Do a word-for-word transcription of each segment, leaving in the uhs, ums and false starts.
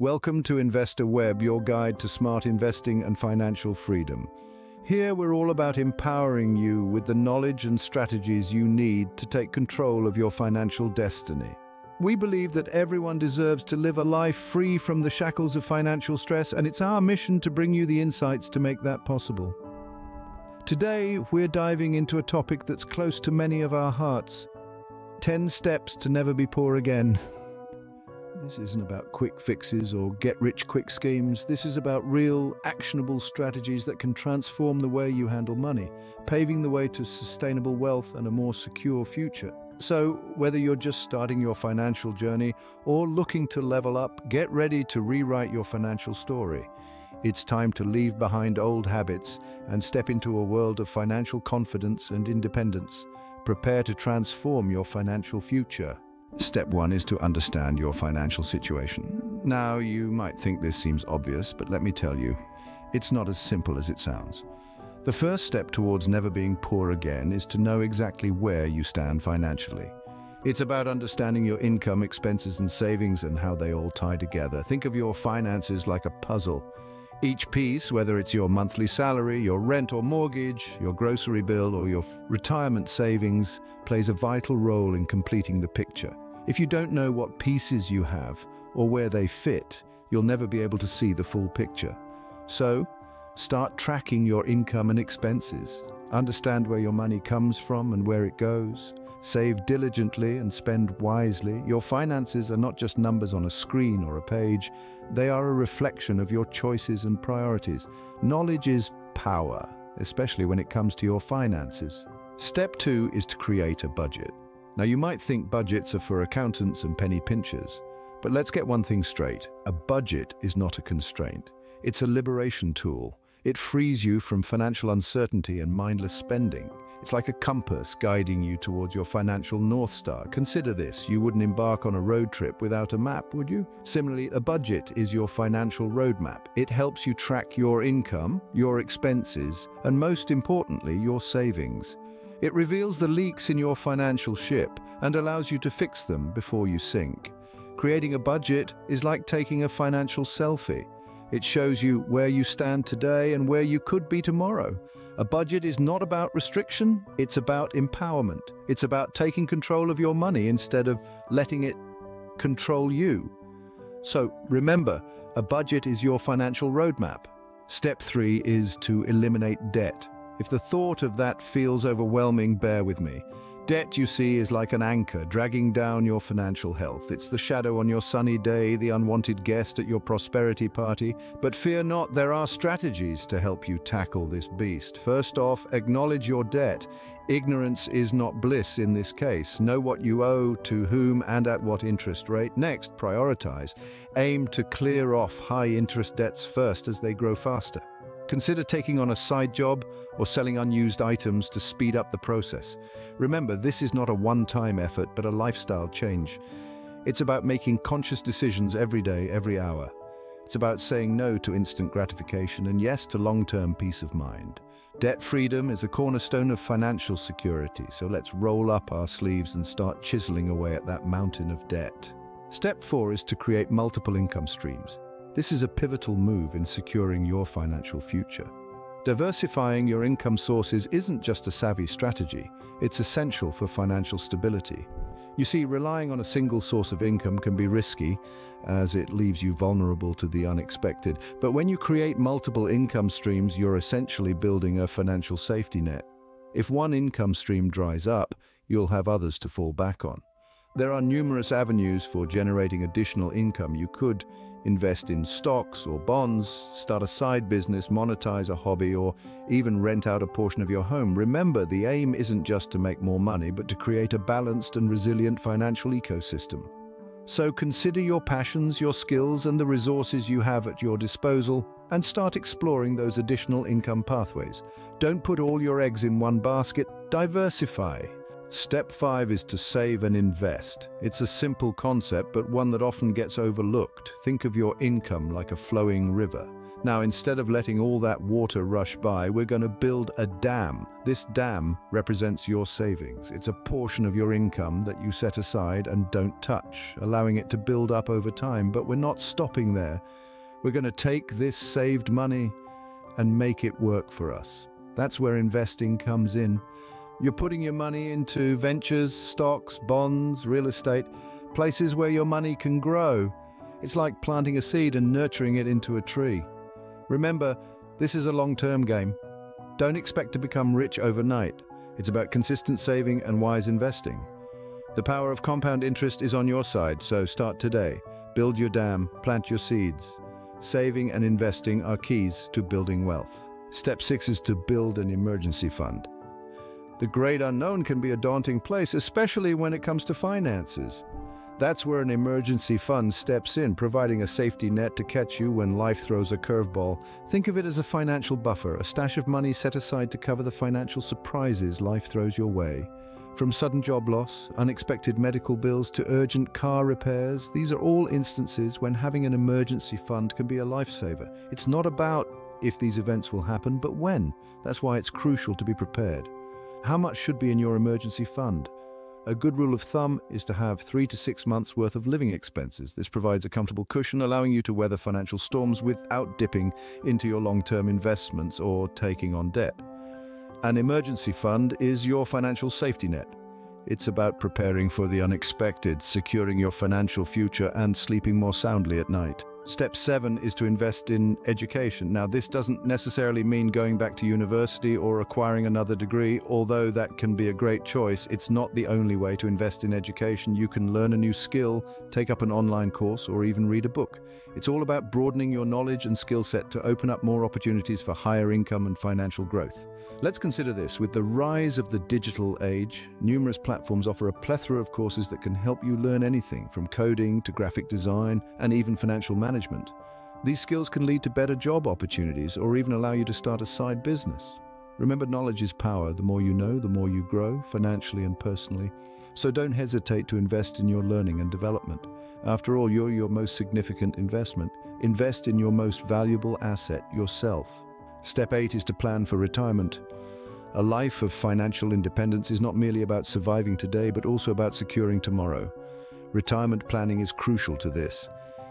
Welcome to Investor Web, your guide to smart investing and financial freedom. Here we're all about empowering you with the knowledge and strategies you need to take control of your financial destiny. We believe that everyone deserves to live a life free from the shackles of financial stress, and it's our mission to bring you the insights to make that possible. Today, we're diving into a topic that's close to many of our hearts. ten steps to never be poor again. This isn't about quick fixes or get-rich-quick schemes. This is about real, actionable strategies that can transform the way you handle money, paving the way to sustainable wealth and a more secure future. So, whether you're just starting your financial journey or looking to level up, get ready to rewrite your financial story. It's time to leave behind old habits and step into a world of financial confidence and independence. Prepare to transform your financial future. Step one is to understand your financial situation. Now, you might think this seems obvious, but let me tell you, it's not as simple as it sounds. The first step towards never being poor again is to know exactly where you stand financially. It's about understanding your income, expenses, and savings and how they all tie together. Think of your finances like a puzzle. Each piece, whether it's your monthly salary, your rent or mortgage, your grocery bill, or your retirement savings, plays a vital role in completing the picture. If you don't know what pieces you have or where they fit, you'll never be able to see the full picture. So, start tracking your income and expenses. Understand where your money comes from and where it goes. Save diligently and spend wisely. Your finances are not just numbers on a screen or a page. They are a reflection of your choices and priorities. Knowledge is power, especially when it comes to your finances. Step two is to create a budget. Now, you might think budgets are for accountants and penny pinchers, but let's get one thing straight. A budget is not a constraint. It's a liberation tool. It frees you from financial uncertainty and mindless spending. It's like a compass guiding you towards your financial North Star. Consider this: you wouldn't embark on a road trip without a map, would you? Similarly, a budget is your financial roadmap. It helps you track your income, your expenses, and most importantly, your savings. It reveals the leaks in your financial ship and allows you to fix them before you sink. Creating a budget is like taking a financial selfie. It shows you where you stand today and where you could be tomorrow. A budget is not about restriction, it's about empowerment. It's about taking control of your money instead of letting it control you. So remember, a budget is your financial roadmap. Step three is to eliminate debt. If the thought of that feels overwhelming, bear with me. Debt, you see, is like an anchor dragging down your financial health. It's the shadow on your sunny day, the unwanted guest at your prosperity party. But fear not, there are strategies to help you tackle this beast. First off, acknowledge your debt. Ignorance is not bliss in this case. Know what you owe, to whom, and at what interest rate. Next, prioritize. Aim to clear off high-interest debts first as they grow faster. Consider taking on a side job or selling unused items to speed up the process. Remember, this is not a one-time effort, but a lifestyle change. It's about making conscious decisions every day, every hour. It's about saying no to instant gratification and yes to long-term peace of mind. Debt freedom is a cornerstone of financial security, so let's roll up our sleeves and start chiseling away at that mountain of debt. Step four is to create multiple income streams. This is a pivotal move in securing your financial future. Diversifying your income sources isn't just a savvy strategy, it's essential for financial stability. You see, relying on a single source of income can be risky, as it leaves you vulnerable to the unexpected. But when you create multiple income streams, you're essentially building a financial safety net. If one income stream dries up, you'll have others to fall back on. There are numerous avenues for generating additional income. You could invest in stocks or bonds, start a side business, monetize a hobby, or even rent out a portion of your home. Remember, the aim isn't just to make more money, but to create a balanced and resilient financial ecosystem. So consider your passions, your skills, and the resources you have at your disposal, and start exploring those additional income pathways. Don't put all your eggs in one basket, diversify. Step five is to save and invest. It's a simple concept, but one that often gets overlooked. Think of your income like a flowing river. Now, instead of letting all that water rush by, we're going to build a dam. This dam represents your savings. It's a portion of your income that you set aside and don't touch, allowing it to build up over time. But we're not stopping there. We're going to take this saved money and make it work for us. That's where investing comes in. You're putting your money into ventures, stocks, bonds, real estate, places where your money can grow. It's like planting a seed and nurturing it into a tree. Remember, this is a long-term game. Don't expect to become rich overnight. It's about consistent saving and wise investing. The power of compound interest is on your side, so start today. Build your dam, plant your seeds. Saving and investing are keys to building wealth. Step six is to build an emergency fund. The great unknown can be a daunting place, especially when it comes to finances. That's where an emergency fund steps in, providing a safety net to catch you when life throws a curveball. Think of it as a financial buffer, a stash of money set aside to cover the financial surprises life throws your way. From sudden job loss, unexpected medical bills, to urgent car repairs, these are all instances when having an emergency fund can be a lifesaver. It's not about if these events will happen, but when. That's why it's crucial to be prepared. How much should be in your emergency fund? A good rule of thumb is to have three to six months worth of living expenses. This provides a comfortable cushion, allowing you to weather financial storms without dipping into your long-term investments or taking on debt. An emergency fund is your financial safety net. It's about preparing for the unexpected, securing your financial future, and sleeping more soundly at night. Step seven is to invest in education. Now, this doesn't necessarily mean going back to university or acquiring another degree, although that can be a great choice. It's not the only way to invest in education. You can learn a new skill, take up an online course, or even read a book. It's all about broadening your knowledge and skill set to open up more opportunities for higher income and financial growth. Let's consider this. With the rise of the digital age, numerous platforms offer a plethora of courses that can help you learn anything from coding to graphic design and even financial management. Management. These skills can lead to better job opportunities or even allow you to start a side business. Remember, knowledge is power. The more you know, the more you grow, financially and personally. So don't hesitate to invest in your learning and development. After all, you're your most significant investment. Invest in your most valuable asset, yourself. Step eight is to plan for retirement. A life of financial independence is not merely about surviving today, but also about securing tomorrow. Retirement planning is crucial to this.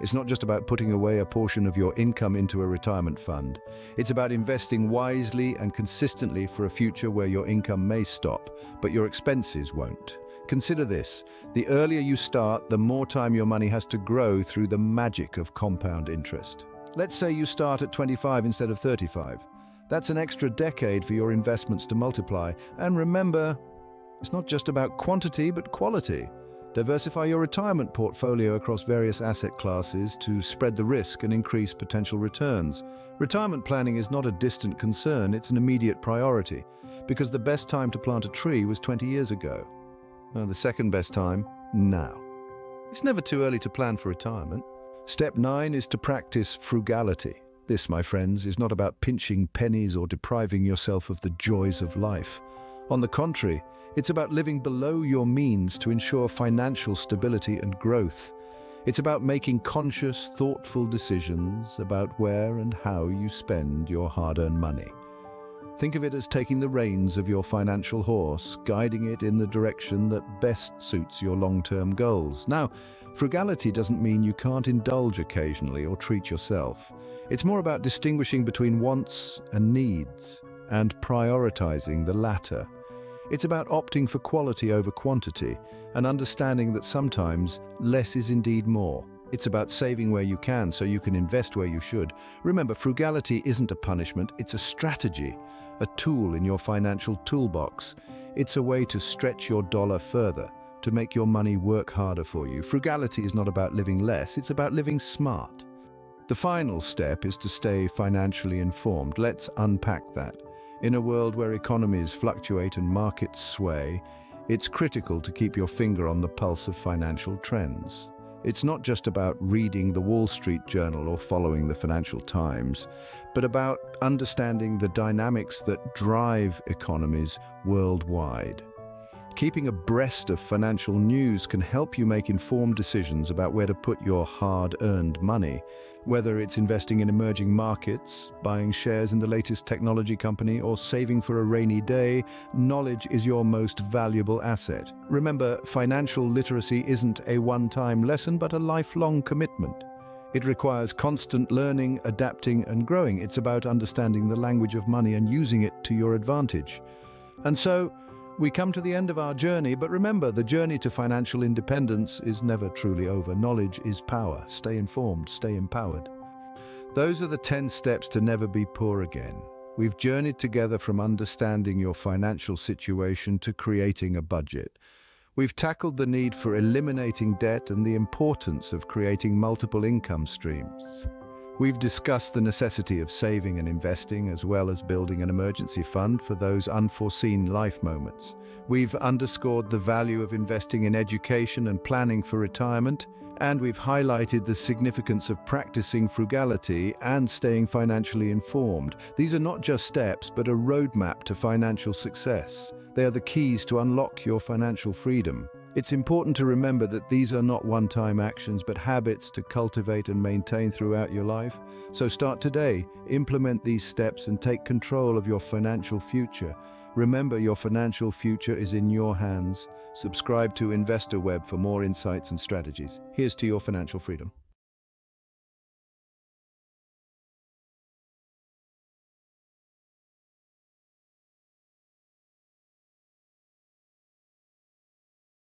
It's not just about putting away a portion of your income into a retirement fund. It's about investing wisely and consistently for a future where your income may stop, but your expenses won't. Consider this: the earlier you start, the more time your money has to grow through the magic of compound interest. Let's say you start at twenty-five instead of thirty-five. That's an extra decade for your investments to multiply. And remember, it's not just about quantity, but quality. Diversify your retirement portfolio across various asset classes to spread the risk and increase potential returns. Retirement planning is not a distant concern, it's an immediate priority, because the best time to plant a tree was twenty years ago. And the second best time, now. It's never too early to plan for retirement. Step nine is to practice frugality. This, my friends, is not about pinching pennies or depriving yourself of the joys of life. On the contrary, it's about living below your means to ensure financial stability and growth. It's about making conscious, thoughtful decisions about where and how you spend your hard-earned money. Think of it as taking the reins of your financial horse, guiding it in the direction that best suits your long-term goals. Now, frugality doesn't mean you can't indulge occasionally or treat yourself. It's more about distinguishing between wants and needs and prioritizing the latter. It's about opting for quality over quantity and understanding that sometimes less is indeed more. It's about saving where you can so you can invest where you should. Remember, frugality isn't a punishment, it's a strategy, a tool in your financial toolbox. It's a way to stretch your dollar further, to make your money work harder for you. Frugality is not about living less, it's about living smart. The final step is to stay financially informed. Let's unpack that. In a world where economies fluctuate and markets sway, it's critical to keep your finger on the pulse of financial trends. It's not just about reading the Wall Street Journal or following the Financial Times, but about understanding the dynamics that drive economies worldwide. Keeping abreast of financial news can help you make informed decisions about where to put your hard-earned money, whether it's investing in emerging markets, buying shares in the latest technology company, or saving for a rainy day. Knowledge is your most valuable asset. Remember, financial literacy isn't a one-time lesson, but a lifelong commitment. It requires constant learning, adapting, and growing. It's about understanding the language of money and using it to your advantage. And so, we come to the end of our journey, but remember, the journey to financial independence is never truly over. Knowledge is power. Stay informed, stay empowered. Those are the ten steps to never be poor again. We've journeyed together from understanding your financial situation to creating a budget. We've tackled the need for eliminating debt and the importance of creating multiple income streams. We've discussed the necessity of saving and investing, as well as building an emergency fund for those unforeseen life moments. We've underscored the value of investing in education and planning for retirement, and we've highlighted the significance of practicing frugality and staying financially informed. These are not just steps, but a roadmap to financial success. They are the keys to unlock your financial freedom. It's important to remember that these are not one-time actions, but habits to cultivate and maintain throughout your life. So start today, implement these steps, and take control of your financial future. Remember, your financial future is in your hands. Subscribe to Investor Web for more insights and strategies. Here's to your financial freedom.